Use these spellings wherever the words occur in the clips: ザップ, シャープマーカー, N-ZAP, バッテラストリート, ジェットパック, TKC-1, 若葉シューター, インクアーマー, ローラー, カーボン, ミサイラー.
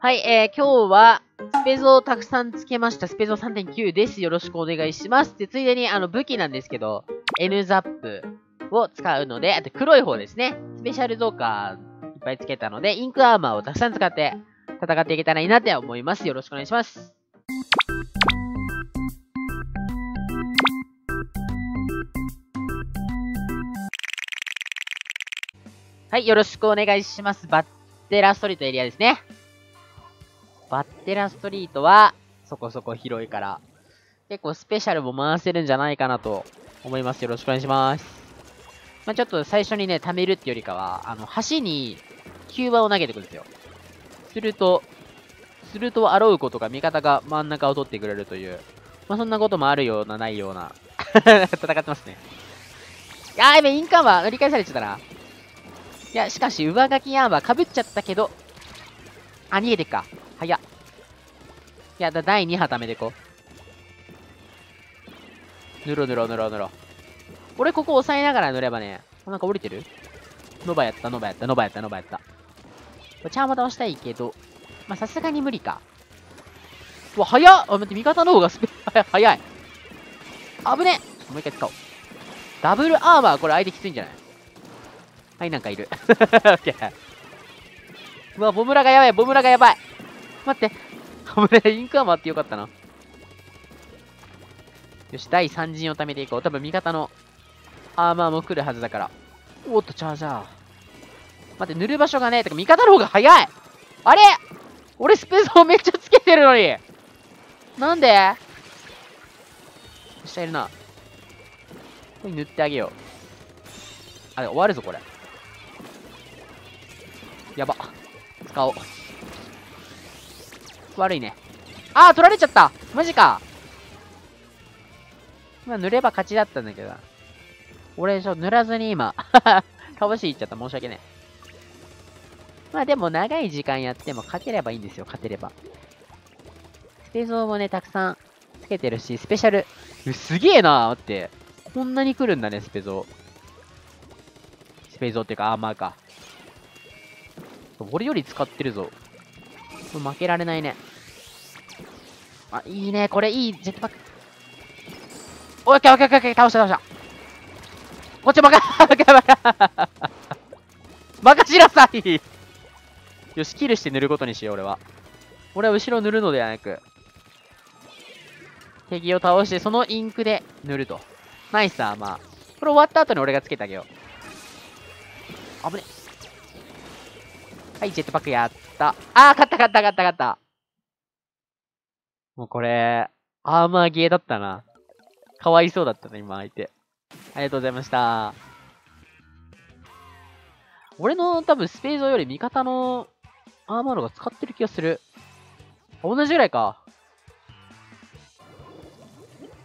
はい、今日は、スペゾをたくさんつけました。スペゾ 3.9 です。よろしくお願いします。で、ついでに、武器なんですけど、N-ZAP を使うので、あと黒い方ですね。スペシャル増加いっぱいつけたので、インクアーマーをたくさん使って戦っていけたらいいなって思います。よろしくお願いします。はい、よろしくお願いします。バッテラストリートエリアですね。バッテラストリートは、そこそこ広いから、結構スペシャルも回せるんじゃないかなと思います。よろしくお願いします。まあ、ちょっと最初にね、貯めるってよりかは、橋にキューバを投げてくるんですよ。すると、あろうことか味方が真ん中を取ってくれるという、まあ、そんなこともあるような、ないような、戦ってますね。あー、やべ、インカーは乗り返されちゃったな。いや、しかし、上書きアーマー被っちゃったけど、あ、逃げてっか。早っ。いや、第2波ためてこう。ぬろぬろぬろぬろ。俺、ここ押さえながら乗ればね、なんか降りてる？ノバやった、ノバやった、ノバやった、ノバやった。チャーマ倒したいけど、ま、さすがに無理か。うわ、早っ！あ、待って、味方の方が早い。危ねえ！もう一回使おう。ダブルアーマー、これ相手きついんじゃない？はい、なんかいる。うわ、ボムラがやばい、ボムラがやばい。待って。危ねえ、インクアーマーってよかったな。よし、第3陣を貯めていこう。多分味方のアーマーも来るはずだから。おっと、チャージャー。待って、塗る場所がねえ。てか、味方の方が早い！あれ！俺、スペースをめっちゃつけてるのに！なんで？下いるな。これ塗ってあげよう。あれ、終わるぞ、これ。やば。使おう。悪いね。あー、取られちゃった。マジか。まあ、塗れば勝ちだったんだけどな。俺、塗らずに今、かぼしいっちゃった。申し訳ねえ。まあ、でも、長い時間やっても勝てればいいんですよ。勝てれば。スペゾーもね、たくさんつけてるし、スペシャル。すげえなーって。こんなに来るんだね、スペゾー。スペゾーっていうか、アーマーか。俺より使ってるぞ。負けられないね。あ、いいね。これいい。ジェットパック。オッケーオッケーオッケー。倒した。こっちバカ任しなさいよし、キルして塗ることにしよう、俺は。俺は後ろ塗るのではなく、敵を倒して、そのインクで塗ると。ナイスアーマー。これ終わった後に俺がつけてあげよう。危ねえ。はい、ジェットパックやった。勝った。もうこれ、アーマーゲーだったな。かわいそうだったね、今、相手。ありがとうございました。俺の多分、スペードより味方のアーマーの方が使ってる気がする。同じぐらいか。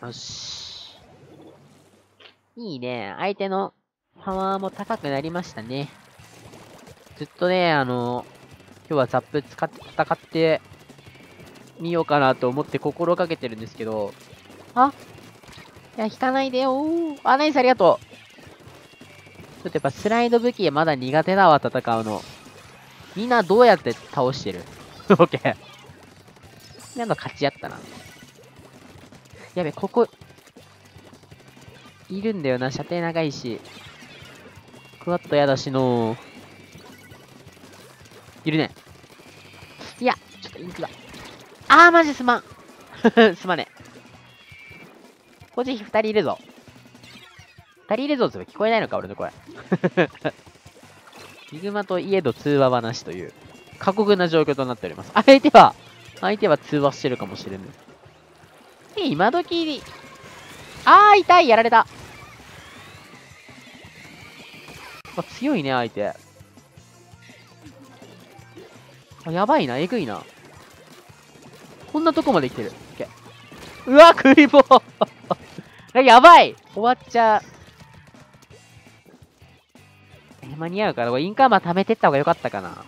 よし。いいね。相手のパワーも高くなりましたね。ずっとね、今日はザップ使って戦ってみようかなと思って心がけてるんですけど、あ、いや、引かないでよー。あ、ナイスありがとう。ちょっとやっぱスライド武器まだ苦手だわ、戦うの。みんなどうやって倒してる？オッケー。みんなの勝ちやったな。やべ、ここ、いるんだよな、射程長いし。クワッとやだしのー。いるね。いや、ちょっとインクだ。あー、マジすまん。すまねえ。こっち2人いるぞ。2人いるぞって聞こえないのか、俺の声。ヒグマといえど通話話という、過酷な状況となっております。相手は通話してるかもしれない。今時に、あー、痛い、やられた。強いね、相手。やばいな、えぐいな。こんなとこまで来てる。うわ、食い棒やばい、終わっちゃう。間に合うから、これインカーマー貯めてった方がよかったかな。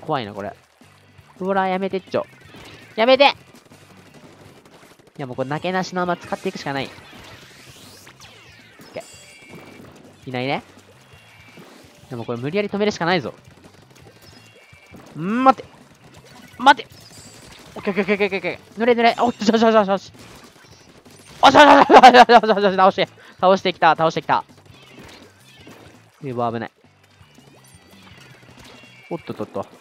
怖いな、これ。ほら、やめてっちょ。やめて！いや、もうこれ、なけなしのまま使っていくしかない。いないね。でもこれ、無理やり止めるしかないぞ。待って待って、オッケーオッケーオッケーオッケー、濡れ濡れ、おっしゃしゃしゃしゃしゃしゃしゃしゃしゃしゃしゃ、倒して倒してきた倒してきた、うわ危ない、おっとっとっと、ちょっ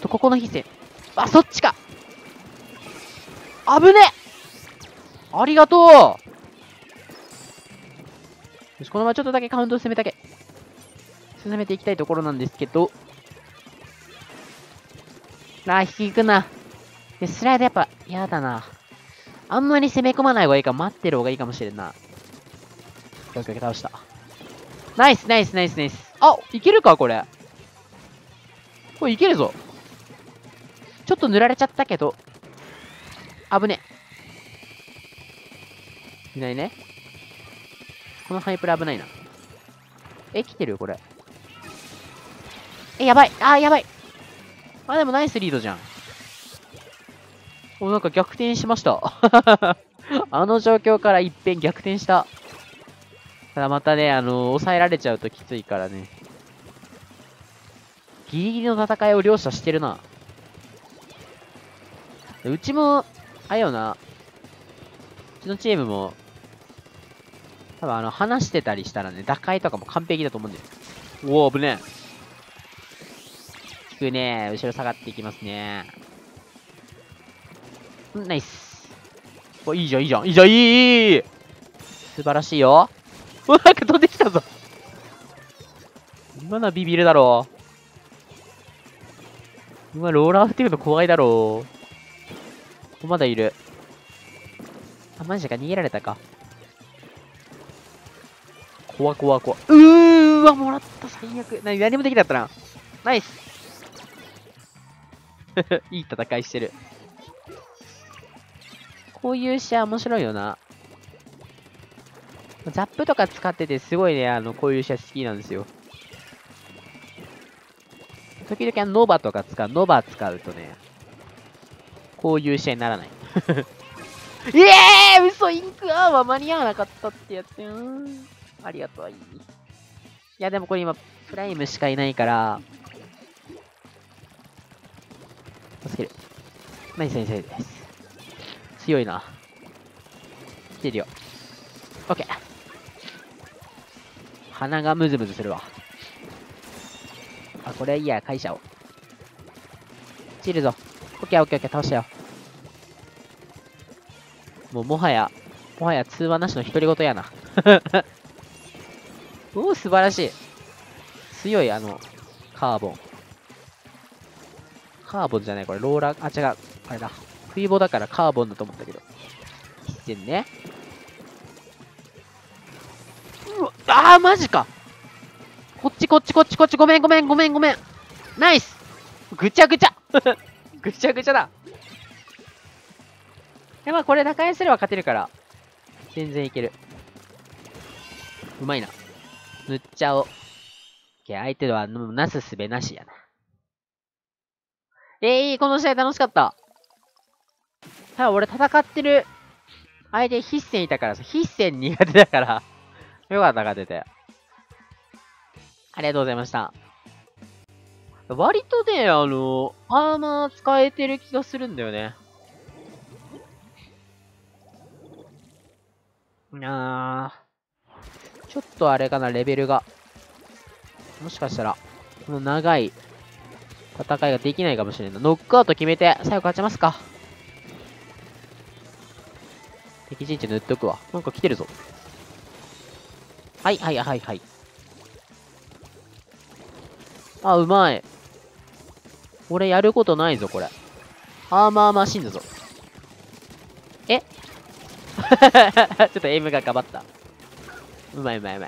とここのヒセ、あそっちか、危ねえ、ありがとう、よしこのままちょっとだけカウントを進めていきたいところなんですけど、ああ引きいくな、スライドやっぱ嫌だな、あんまり攻め込まない方がいいか、待ってる方がいいかもしれんな、よく倒した、ナイスナイスナイスナイス、あいけるかこれ、これいけるぞ、ちょっと塗られちゃったけど危ね、いないね、このハイプラ危ないな、来てるよこれ、やばい、やばい、でもナイスリードじゃん、おなんか逆転しました。あの状況から一変逆転した、ただまたね抑えられちゃうときついからね、ギリギリの戦いを両者してるな、うちもあれよな、うちのチームも多分話してたりしたらね、打開とかも完璧だと思うんだよ。おお、危ねえ。引くねえ。後ろ下がっていきますね。ナイス。お、いいじゃん、いいじゃん、いいじゃん、いい素晴らしいよ。お、なんか飛んできたぞ。今のはビビるだろう。今、ローラー振ってくるの怖いだろう。まだいる。あ、マジか、逃げられたか。怖怖怖、うわもらった、最悪、何もできなかったな、ナイス。いい戦いしてる、こういう試合面白いよな、ザップとか使っててすごいね、こういう試合好きなんですよ、時々ノバとか使う、ノバ使うとねこういう試合にならない。ええー、嘘、インクアーは間に合わなかったってやつよ、ありがとう。いや、でもこれ今、プライムしかいないから。助ける。ナイスナイスナイス。強いな。来てるよ。オッケー。鼻がムズムズするわ。あ、これいいや、会社を。散るぞ。オッケーオッケーオッケー、倒したよ。もうもはや通話なしの独り言やな。おお、素晴らしい。強い、カーボンじゃない、これ、ローラー、あ、違う。あれだ。冬棒だからカーボンだと思ったけど。必然ね。うわ、マジか。こっち、ごめん。ナイス。ぐちゃぐちゃだ。いや、まあ、これ打開すれば勝てるから。全然いける。うまいな。塗っちゃおう。相手は、なすすべなしやな。この試合楽しかった。ただ俺戦ってる相手必戦いたからさ、必戦苦手だから。よかった、勝てて。ありがとうございました。割とね、アーマー使えてる気がするんだよね。ちょっとあれかな、レベルが。もしかしたら、この長い戦いができないかもしれない。ノックアウト決めて、最後勝ちますか。敵陣地塗っとくわ。なんか来てるぞ。はい。あ、うまい。俺やることないぞ、これ。アーマーマシンだぞ。ちょっとエイムがかばった。うまい。ガ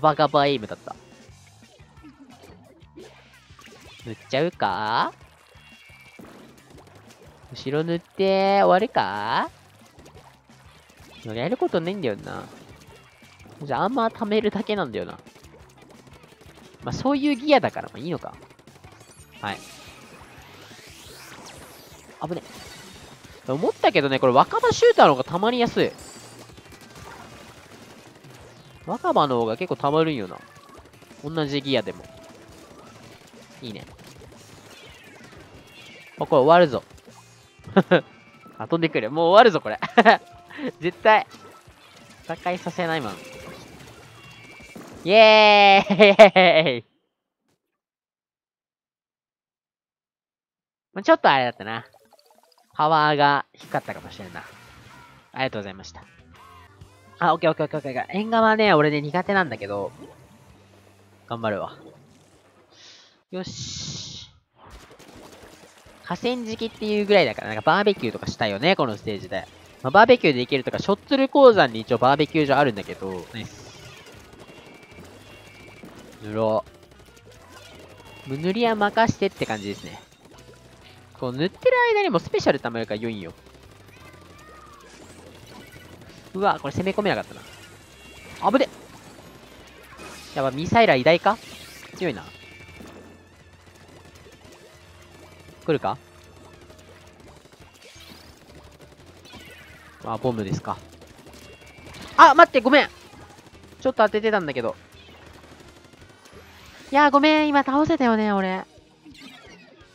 バガバエイムだった。塗っちゃうか？後ろ塗って終わるか？やることないんだよな。じゃあ、あんま溜めるだけなんだよな。まあ、そういうギアだから、まあいいのか。はい。危ね。思ったけどね、これ若葉シューターの方が溜まりやすい。若葉の方が結構溜まるんよな。同じギアでも。いいね。もうこれ終わるぞ。あ、飛んでくる。もう終わるぞ、これ。絶対。戦いさせないもん。イエーイ。ちょっとあれだったな。パワーが低かったかもしれんな。ありがとうございました。あ、オッケーオッケーオッケーオッケー。縁側はね、俺ね、苦手なんだけど、頑張るわ。よし。河川敷っていうぐらいだから、なんかバーベキューとかしたいよね、このステージで。まあ、バーベキューでいけるとか、ショッツル鉱山に一応バーベキュー場あるんだけど、ナイス。塗ろう。塗りは任してって感じですね。こう塗ってる間にもスペシャル溜まるから良いんよ。うわ、これ攻め込めなかったな。危ね。やば、ミサイラー偉大か？強いな。来るか？あ、ボムですか。あ、待って、ごめん。ちょっと当ててたんだけど。いやー、ごめん。今倒せたよね、俺。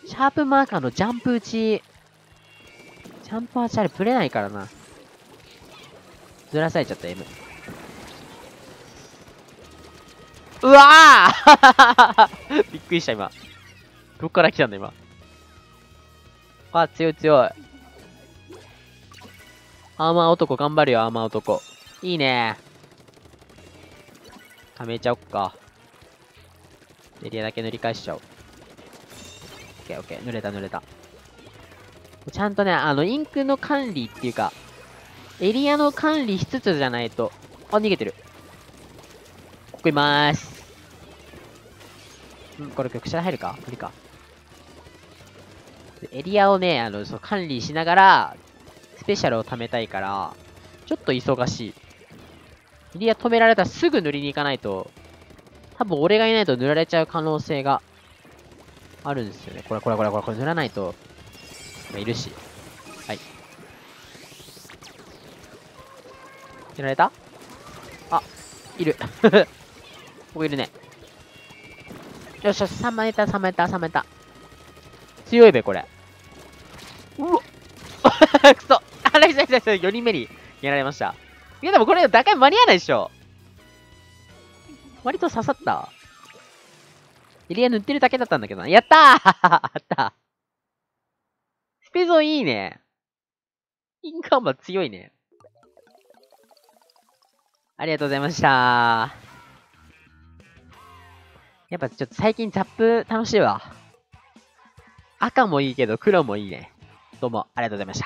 シャープマーカーのジャンプ打ち。ジャンプはチャレぶれないからな。ずらされちゃった、M。うわーびっくりした、今。どっから来たんだ、今。あ、強い強い。アーマー男頑張るよ、アーマー男。いいね。溜めちゃおっか。エリアだけ塗り返しちゃおう。オッケーオッケー。塗れた塗れた。ちゃんとね、インクの管理っていうか、エリアの管理しつつじゃないと。あ、逃げてる。ここいまーす。うん、これ曲者入るか無理か。エリアをね、そう管理しながら、スペシャルを貯めたいから、ちょっと忙しい。エリア止められたらすぐ塗りに行かないと、多分俺がいないと塗られちゃう可能性があるんですよね。これ塗らないと、いるし。はい。塗られた？あ、いる。ここいるね。よしよし、3枚いた、3枚いた、3枚いた。強いべ、これ。うわっくそあらいさいさいさい、4人目にやられました。いや、でもこれ、打開間に合わないでしょ。割と刺さった。エリア塗ってるだけだったんだけどな。やったーあったスペゾンいいね。インカーマ強いね。ありがとうございました。やっぱちょっと最近ザップ楽しいわ。赤もいいけど、黒もいいね。どうもありがとうございました。